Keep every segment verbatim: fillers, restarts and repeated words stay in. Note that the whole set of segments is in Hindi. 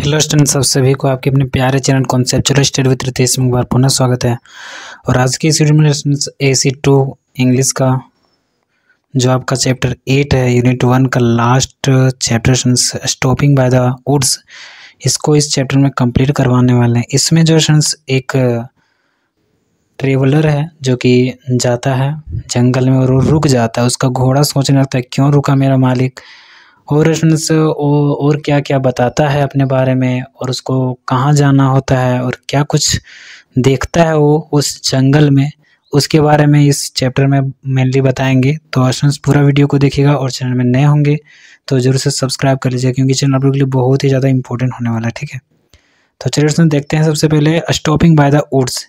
हेलो स्टूडेंट्स, आप सभी को आपके अपने प्यारे channel conceptual study with Ritesh में एक बार पुनः स्वागत है। और आज की इस वीडियो में स्टूडेंट्स एसी टू इंग्लिश का जो आपका चैप्टर एट है यूनिट वन का last chapter stopping by the woods, इसको इस चैप्टर में कंप्लीट करवाने वाले हैं। इसमें जो स्टूडेंट्स एक ट्रेवलर है जो कि जाता है जंगल में और वो रुक जाता है, उसका घोड़ा सोचने लगता है क्यों रुका मेरा मालिक, और स्टूडेंट्स और क्या क्या बताता है अपने बारे में और उसको कहाँ जाना होता है और क्या कुछ देखता है वो उस जंगल में, उसके बारे में इस चैप्टर में मेनली बताएंगे। तो स्टूडेंट्स पूरा वीडियो को देखिएगा और चैनल में नए होंगे तो ज़रूर से सब्सक्राइब कर लीजिएगा क्योंकि चैनल आप लोगों के लिए बहुत ही ज़्यादा इंपॉर्टेंट होने वाला है। ठीक है, तो चलिए स्टूडेंट्स देखते हैं। सबसे पहले स्टॉपिंग बाय द वुड्स,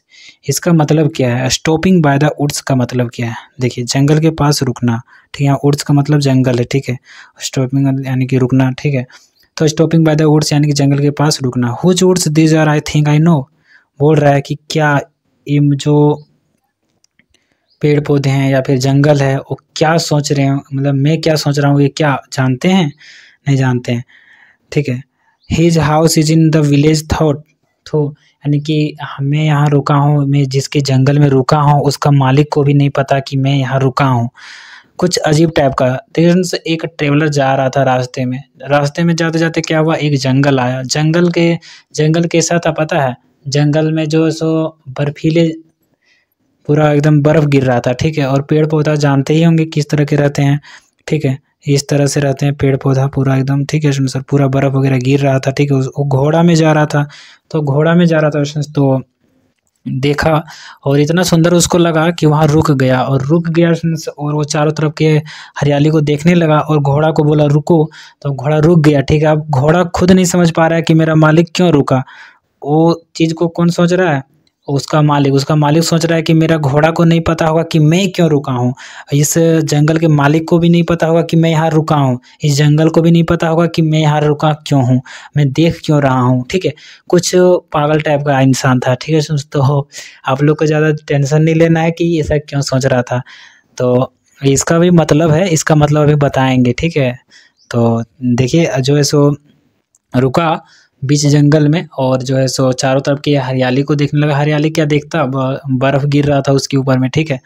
इसका मतलब क्या है? स्टॉपिंग बाय द वुड्स का मतलब क्या है? देखिए, जंगल के पास रुकना, ठीक है, यहाँ वुड्स का मतलब जंगल है, ठीक है, स्टॉपिंग यानी कि रुकना, ठीक है। तो स्टॉपिंग बाय द वुड्स यानी कि जंगल के पास रुकना। Which woods these are, I think I know, बोल रहा है कि क्या इम जो पेड़ पौधे हैं या फिर जंगल है वो क्या सोच रहे हैं, मतलब मैं क्या सोच रहा हूँ, ये क्या जानते हैं, नहीं जानते हैं, ठीक है। His house is in the village thought, तो यानी कि मैं यहाँ रुका हूँ, मैं जिसके जंगल में रुका हूँ उसका मालिक को भी नहीं पता कि मैं यहाँ रुका हूँ, कुछ अजीब टाइप का। तो एक ट्रेवलर जा रहा था रास्ते में, रास्ते में जाते जाते क्या हुआ, एक जंगल आया। जंगल के जंगल कैसा था पता है? जंगल में जो सो बर्फीले पूरा एकदम बर्फ़ गिर रहा था, ठीक है। और पेड़ पौधा जानते ही होंगे किस तरह के रहते हैं, ठीक है, इस तरह से रहते हैं पेड़ पौधा पूरा एकदम, ठीक है सर, पूरा बर्फ़ वगैरह गिर रहा था, ठीक है। वो घोड़ा में जा रहा था, तो घोड़ा में जा रहा था उसने तो देखा और इतना सुंदर उसको लगा कि वहाँ रुक गया और रुक गया और वो चारों तरफ के हरियाली को देखने लगा और घोड़ा को बोला रुको, तो घोड़ा रुक गया, ठीक है। अब घोड़ा खुद नहीं समझ पा रहा है कि मेरा मालिक क्यों रुका, वो चीज़ को कौन सोच रहा है, उसका मालिक। उसका मालिक सोच रहा है कि मेरा घोड़ा को नहीं पता होगा कि मैं क्यों रुका हूँ, इस जंगल के मालिक को भी नहीं पता होगा कि मैं यहाँ रुका हूँ, इस जंगल को भी नहीं पता होगा कि मैं यहाँ रुका क्यों हूँ, मैं देख क्यों रहा हूँ, ठीक है। कुछ पागल टाइप का इंसान था, ठीक है। तो आप लोग को ज़्यादा टेंशन नहीं लेना है कि ऐसा क्यों सोच रहा था, तो इसका भी मतलब है, इसका मतलब अभी बताएँगे, ठीक है। तो देखिए जो है सो रुका बीच जंगल में और जो है सो चारों तरफ की हरियाली को देखने लगा। हरियाली क्या देखता, बर्फ़ गिर रहा था उसके ऊपर में, ठीक है।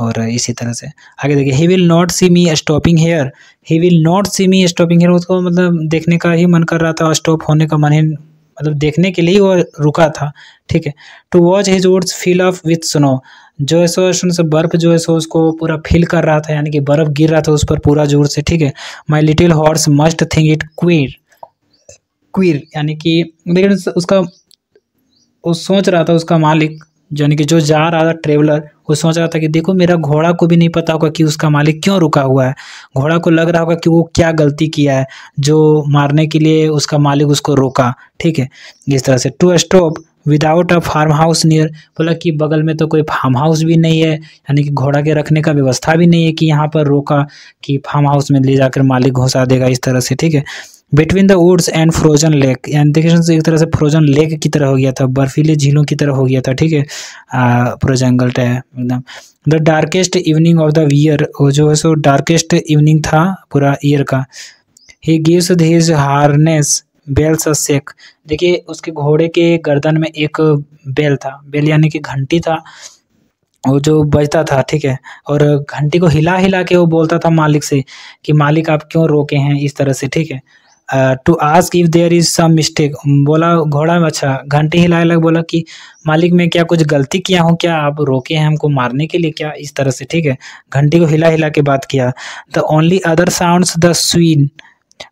और इसी तरह से आगे देखिए, he will not see me stopping here, he will not see me stopping here, उसको मतलब देखने का ही मन कर रहा था और स्टॉप होने का मन ही, मतलब देखने के लिए वो रुका था, ठीक है। To watch his woods fill up with snow, जो है सो से बर्फ़ जो है सो उसको पूरा फील कर रहा था, यानी कि बर्फ़ गिर रहा था उस पर पूरा जोर से, ठीक है। My little horse must think it queer, queer यानी कि लेकिन उसका वो सोच रहा था, उसका मालिक यानी कि जो जा रहा था ट्रेवलर, वो सोच रहा था कि देखो मेरा घोड़ा को भी नहीं पता होगा कि उसका मालिक क्यों रुका हुआ है, घोड़ा को लग रहा होगा कि वो क्या गलती किया है जो मारने के लिए उसका मालिक उसको रोका, ठीक है, इस तरह से। To stop without a farm house near, बोला कि बगल में तो कोई फार्म हाउस भी नहीं है, यानी कि घोड़ा के रखने का व्यवस्था भी नहीं है कि यहाँ पर रोका कि फार्म हाउस में ले जाकर मालिक घुसा देगा, इस तरह से, ठीक है। Between the woods and frozen lake, यानी देखिए एक तरह से फ्रोजन लेक की तरह हो गया था, बर्फीले झीलों की तरह हो गया था, ठीक है, पूरा जंगल टाइप एकदम। The darkest evening of the year, वो जो है सो डार्केस्ट इवनिंग था पूरा ईयर का। He gives his harness bells a shake, देखिए उसके घोड़े के गर्दन में एक बेल था, बेल यानी कि घंटी था वो जो बजता था, ठीक है। और घंटी को हिला हिला के वो बोलता था मालिक से कि मालिक आप क्यों रोके हैं, इस तरह से, ठीक है। To ask if there is some mistake, बोला घोड़ा में, अच्छा घंटी हिला हिला बोला कि मालिक मैं क्या कुछ गलती किया हूँ, क्या आप रोके हैं हमको मारने के लिए क्या, इस तरह से, ठीक है, घंटी को हिला हिला के बात किया। The only other sounds the Swinney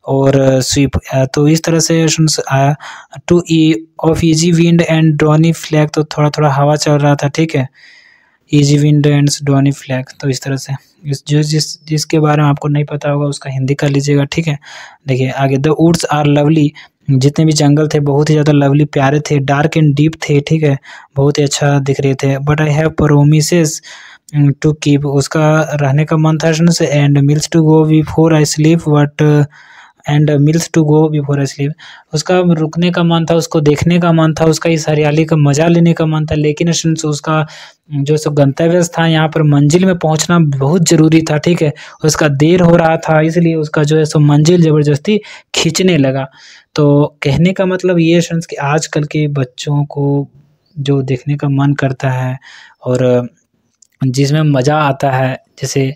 और स्वीप, तो इस तरह से आया। टू ई of easy wind and downy flag, तो थोड़ा थोड़ा हवा चल रहा था, ठीक है, easy wind and downy flag, तो इस तरह से इस जो जिस जिसके बारे में आपको नहीं पता होगा उसका हिंदी कर लीजिएगा, ठीक है। देखिए आगे, द वुड्स आर लवली, जितने भी जंगल थे बहुत ही ज़्यादा लवली प्यारे थे, डार्क एंड डीप थे, ठीक है, बहुत ही अच्छा दिख रहे थे। But I have promises to keep, उसका रहने का मन था and miles to go before I sleep, but and miles to go before a sleep. उसका रुकने का मन था, उसको देखने का मन था, उसका इस हरियाली का मजा लेने का मन था, लेकिन स्टूडेंट्स उसका जो सो गंतव्य था यहाँ पर मंजिल में पहुँचना बहुत ज़रूरी था, ठीक है, उसका देर हो रहा था, इसलिए उसका जो है सो मंजिल ज़बरदस्ती खींचने लगा। तो कहने का मतलब ये स्टूडेंट्स कि आजकल के बच्चों को जो देखने का मन करता है और जिसमें मज़ा आता है जैसे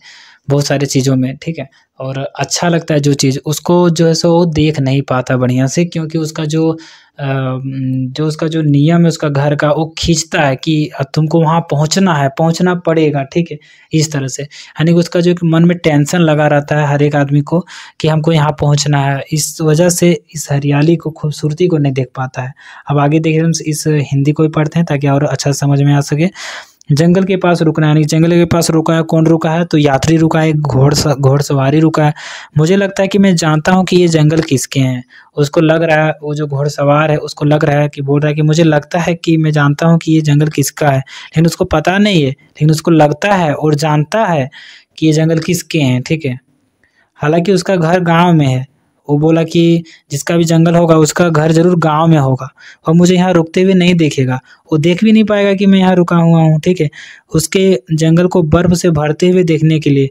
बहुत सारी चीज़ों में, ठीक है, और अच्छा लगता है जो चीज़, उसको जो है सो वो देख नहीं पाता बढ़िया से, क्योंकि उसका जो जो उसका जो नियम है उसका घर का, वो खींचता है कि तुमको वहाँ पहुँचना है, पहुँचना पड़ेगा, ठीक है, इस तरह से। यानी कि उसका जो मन में टेंशन लगा रहता है हर एक आदमी को कि हमको यहाँ पहुँचना है, इस वजह से इस हरियाली को, खूबसूरती को नहीं देख पाता है। अब आगे देखिए हम इस हिंदी को भी पढ़ते हैं ताकि और अच्छा समझ में आ सके। जंगल के पास रुकना, यानी जंगल के पास रुका है, कौन रुका है, तो यात्री रुका है, घोड़ घोड़सवारी रुका है। मुझे लगता है कि मैं जानता हूँ कि ये जंगल किसके हैं। उसको लग रहा है, वो जो घोड़सवार है उसको लग रहा है कि, बोल रहा है कि मुझे लगता है कि मैं जानता हूँ कि ये जंगल किसका है, लेकिन उसको पता नहीं है, लेकिन उसको लगता है और जानता है कि ये जंगल किसके हैं, ठीक है। हालाँकि उसका घर गाँव में है, वो बोला कि जिसका भी जंगल होगा उसका घर जरूर गांव में होगा, और मुझे यहाँ रुकते हुए नहीं देखेगा, वो देख भी नहीं पाएगा कि मैं यहाँ रुका हुआ हूँ, ठीक है। उसके जंगल को बर्फ़ से भरते हुए देखने के लिए,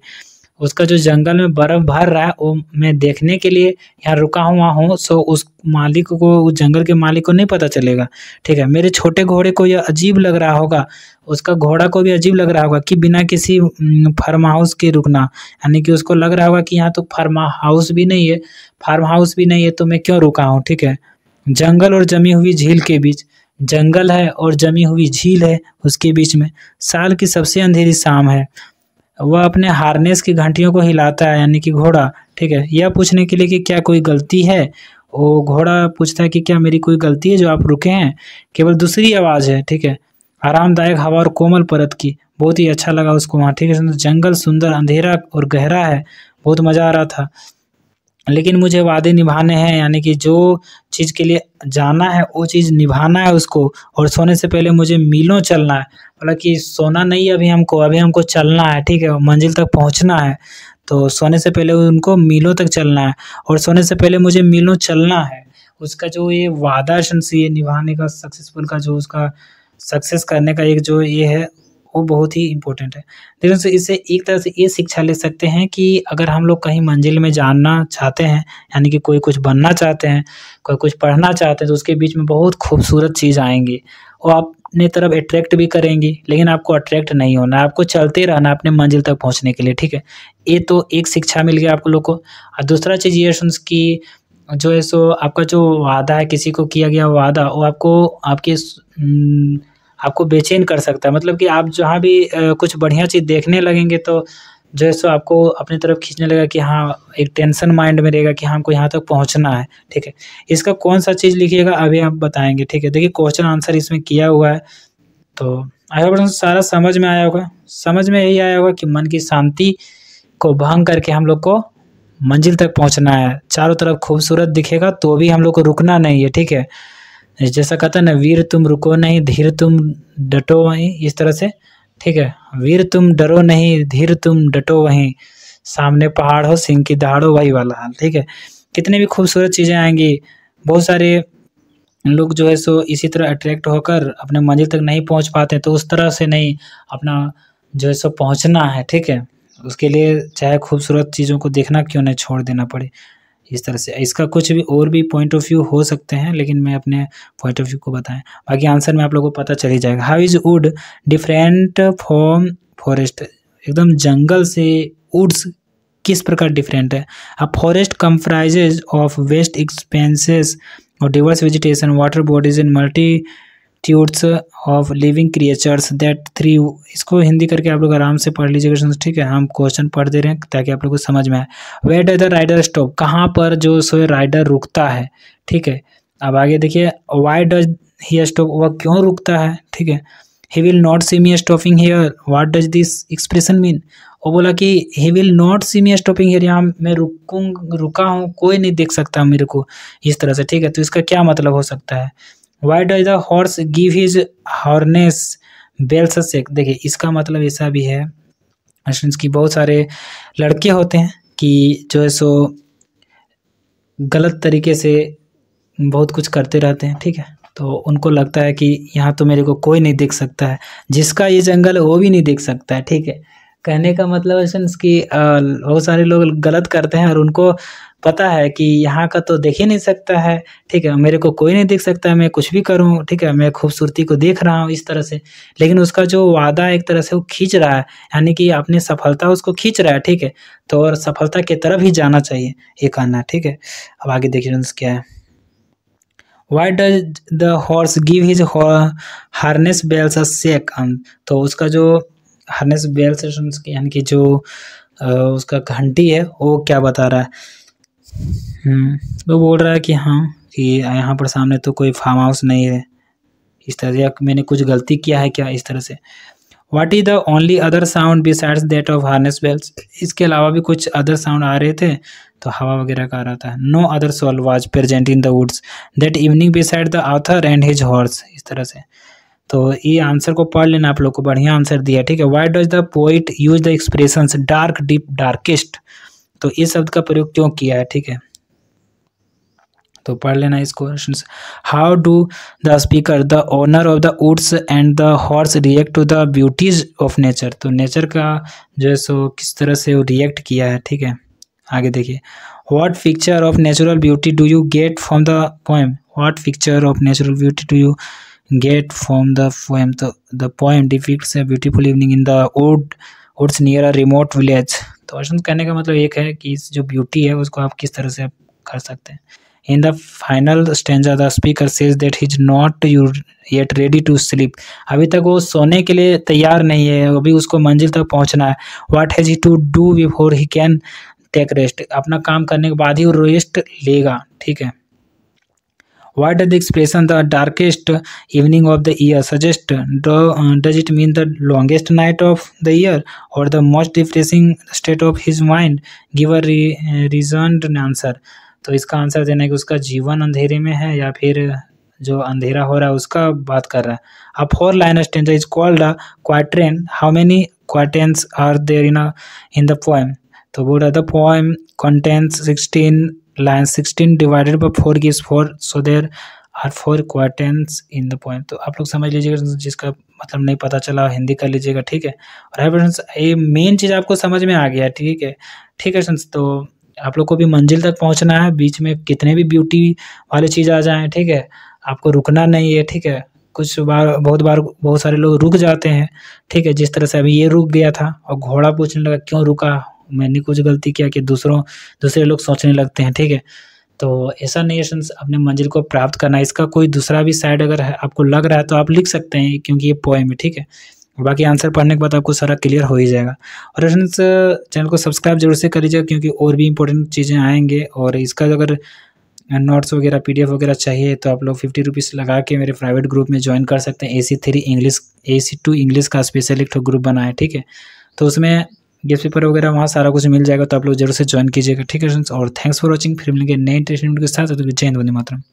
उसका जो जंगल में बर्फ़ भर रहा है वो मैं देखने के लिए यहाँ रुका हुआ हूँ, सो उस मालिक को, उस जंगल के मालिक को नहीं पता चलेगा, ठीक है। मेरे छोटे घोड़े को यह अजीब लग रहा होगा, उसका घोड़ा को भी अजीब लग रहा होगा कि बिना किसी फार्म हाउस के रुकना, यानी कि उसको लग रहा होगा कि यहाँ तो फार्म हाउस भी नहीं है, फार्म हाउस भी नहीं है तो मैं क्यों रुका हूँ, ठीक है। जंगल और जमी हुई झील के बीच, जंगल है और जमी हुई झील है उसके बीच में। साल की सबसे अंधेरी शाम है, वह अपने हार्नेस की घंटियों को हिलाता है, यानी कि घोड़ा, ठीक है, यह पूछने के लिए कि क्या कोई गलती है। वो घोड़ा पूछता है कि क्या मेरी कोई गलती है जो आप रुके हैं, केवल दूसरी आवाज़ है, ठीक है। आरामदायक हवा और कोमल परत की, बहुत ही अच्छा लगा उसको वहाँ, ठीक है। जंगल सुंदर, अंधेरा और गहरा है, बहुत मज़ा आ रहा था, लेकिन मुझे वादे निभाने हैं, यानी कि जो चीज़ के लिए जाना है वो चीज़ निभाना है उसको, और सोने से पहले मुझे मीलों चलना है, हालांकि सोना नहीं अभी हमको, अभी हमको चलना है, ठीक है, मंजिल तक पहुंचना है, तो सोने से पहले उनको मीलों तक चलना है, और सोने से पहले मुझे मीलों चलना है। उसका जो ये वादा से ये निभाने का, सक्सेसफुल का जो उसका सक्सेस करने का एक जो ये है वो बहुत ही इम्पोर्टेंट है। लेकिन इससे एक तरह से ये शिक्षा ले सकते हैं कि अगर हम लोग कहीं मंजिल में जानना चाहते हैं, यानी कि कोई कुछ बनना चाहते हैं, कोई कुछ पढ़ना चाहते हैं, तो उसके बीच में बहुत खूबसूरत चीज़ आएंगी और अपने तरफ अट्रैक्ट भी करेंगी, लेकिन आपको अट्रैक्ट नहीं होना, आपको चलते रहना अपने मंजिल तक पहुँचने के लिए, ठीक है। ये तो एक शिक्षा मिल गया आप लोग को। और दूसरा चीज़ ये सुन कि जो है सो आपका जो वादा है, किसी को किया गया वादा, वो आपको आपके आपको बेचैन कर सकता है, मतलब कि आप जहाँ भी कुछ बढ़िया चीज़ देखने लगेंगे तो जो है सो आपको अपनी तरफ खींचने लगेगा कि हाँ, एक टेंशन माइंड में रहेगा कि हमको यहाँ तक पहुँचना है, ठीक है। इसका कौन सा चीज़ लिखिएगा अभी आप बताएंगे, ठीक है। देखिए क्वेश्चन आंसर इसमें किया हुआ है, तो आई होप सारा समझ में आया होगा। समझ में यही आया होगा कि मन की शांति को भंग करके हम लोग को मंजिल तक पहुँचना है। चारों तरफ खूबसूरत दिखेगा तो भी हम लोग को रुकना नहीं है, ठीक है। जैसा कहता है ना, वीर तुम रुको नहीं, धीर तुम डटो वहीं, इस तरह से, ठीक है। वीर तुम डरो नहीं, धीर तुम डटो वहीं, सामने पहाड़ हो सिंह की दहाड़ हो, वही वाला हाल, ठीक है। कितने भी खूबसूरत चीज़ें आएंगी, बहुत सारे लोग जो है सो इसी तरह अट्रैक्ट होकर अपने मंजिल तक नहीं पहुंच पाते, तो उस तरह से नहीं अपना जो है सो पहुँचना है, ठीक है। उसके लिए चाहे खूबसूरत चीज़ों को देखना क्यों नहीं छोड़ देना पड़े, इस तरह से। इसका कुछ भी और भी पॉइंट ऑफ व्यू हो सकते हैं, लेकिन मैं अपने पॉइंट ऑफ व्यू को बताएं, बाकी आंसर में आप लोगों को पता चल ही जाएगा। How is wood different from forest, एकदम जंगल से वुड्स किस प्रकार डिफरेंट है। अब forest comprises of vast expanses और diverse vegetation, water bodies and multitudes of living creatures that thrive, इसको हिंदी करके आप लोग आराम से पढ़ लीजिएगा, ठीक है। हम क्वेश्चन पढ़ दे रहे हैं ताकि आप लोग को समझ में आए। Where does the rider stop, कहाँ पर जो सो राइडर रुकता है, ठीक है। अब आगे देखिए, व्हाई डज ही स्टॉप, वह क्यों रुकता है, ठीक है। He will not see me stopping here, what does this expression mean, वो बोला कि he will not see me stopping here, यहाँ मैं रुकूँ रुका हूँ, कोई नहीं देख सकता मेरे को, इस तरह से, ठीक है। तो इसका क्या मतलब हो सकता है। Why does the horse give his harness bells a shake, देखिए इसका मतलब ऐसा भी है कि बहुत सारे लड़के होते हैं कि जो है सो गलत तरीके से बहुत कुछ करते रहते हैं, ठीक है। तो उनको लगता है कि यहाँ तो मेरे को कोई नहीं देख सकता है, जिसका ये जंगल है वो भी नहीं देख सकता है, ठीक है। कहने का मतलब है फ्रेंड्स कि बहुत सारे लोग गलत करते हैं और उनको पता है कि यहाँ का तो देख ही नहीं सकता है, ठीक है, मेरे को कोई नहीं देख सकता है, मैं कुछ भी करूँ, ठीक है, मैं खूबसूरती को देख रहा हूँ इस तरह से। लेकिन उसका जो वादा एक तरह से वो खींच रहा है, यानी कि अपनी सफलता उसको खींच रहा है, ठीक है। तो और सफलता की तरफ ही जाना चाहिए, ये कहना, ठीक है। अब आगे देखिए फ्रेंड्स क्या है। Why does the horse give his harness bells a shake? तो उसका जो हार्नेस बेल्स यानी कि जो उसका घंटी है वो क्या बता रहा है, वो बोल रहा है कि हाँ कि यहाँ पर सामने तो कोई फार्म हाउस नहीं है, इस तरह से मैंने कुछ गलती किया है क्या, इस तरह से। What is the only other sound besides that of harness bells? इसके अलावा भी कुछ अदर साउंड आ रहे थे, तो हवा वगैरह का आ रहा था। No other soul was present in the woods that evening beside the author and his horse, इस तरह से। तो ये आंसर को पढ़ लेना आप लोग को, बढ़िया आंसर दिया, ठीक है। Why does the poet use the expressions dark, deep, darkest? तो इस शब्द का प्रयोग क्यों किया है, ठीक है, तो पढ़ लेना इसको। How do the speaker the owner of the woods and the horse react to the beauties of nature? तो नेचर का जो है सो किस तरह से वो रिएक्ट किया है, ठीक है। आगे देखिए, what picture of natural beauty do you get from the poem? What picture of natural beauty do you get from the poem? तो the poem depicts a beautiful evening in the wood woods near a remote village. तो ऑप्शन कहने का मतलब एक है कि जो ब्यूटी है उसको आप किस तरह से आप कर सकते हैं। In the final stanza, the speaker says that he is not yet ready to sleep. अभी तक वो सोने के लिए तैयार नहीं है, अभी उसको मंजिल तक पहुंचना है। What has he to do before he can take rest? अपना काम करने के बाद ही वो रेस्ट लेगा, ठीक है। What does the expression the darkest evening of the year suggest? Does it mean the longest night of the year or the most depressing state of his mind? Give a reasoned answer. तो इसका आंसर देना है कि उसका जीवन अंधेरे में है या फिर जो अंधेरा हो रहा है उसका बात कर रहा है। अब four line stanza is called a quatrain. How many quatrains are there in in the poem? तो बोल रहा the poem contains sixteen line, sixteen divided by four gives four, so there are four quatrains in the poem. तो आप लोग समझ लीजिएगा, जिसका मतलब नहीं पता चला हिंदी कर लीजिएगा, ठीक है। और ये मेन चीज़ आपको समझ में आ गया, ठीक है, ठीक है। तो आप लोग को भी मंजिल तक पहुंचना है, बीच में कितने भी ब्यूटी वाली चीज़ आ जाएं, ठीक है, आपको रुकना नहीं है, ठीक है। कुछ बार बहुत बार बहुत सारे लोग रुक जाते हैं, ठीक है, जिस तरह से अभी ये रुक गया था और घोड़ा पूछने लगा क्यों रुका, मैंने कुछ गलती किया कि दूसरों दूसरे लोग सोचने लगते हैं, ठीक है। तो ऐसा नहीं है, अपने मंजिल को प्राप्त करना। इसका कोई दूसरा भी साइड अगर आपको लग रहा है तो आप लिख सकते हैं, क्योंकि ये पोएम है, ठीक है। बाकी आंसर पढ़ने के बाद आपको सारा क्लियर हो ही जाएगा। और फ्रेंड्स चैनल को सब्सक्राइब जरूर से करिएगा, क्योंकि और भी इंपॉर्टेंट चीज़ें आएंगे। और इसका अगर नोट्स वगैरह पीडीएफ वगैरह चाहिए तो आप लोग फिफ्टी रुपीज़ लगा के मेरे प्राइवेट ग्रुप में ज्वाइन कर सकते हैं। A C three English A C two English का स्पेशल एक ग्रुप बनाए, ठीक है। तो उसमें गेस्ट पेपर वगैरह वहाँ सारा कुछ मिल जाएगा, तो आप लोग जरूर से ज्वाइन कीजिएगा, ठीक है फ्रेंड्स। और थैंक्स फॉर वॉचिंग, फिर मिलेंगे नए इंटरेस्टिंग के साथ। जय हिंद, वंदे मातरम।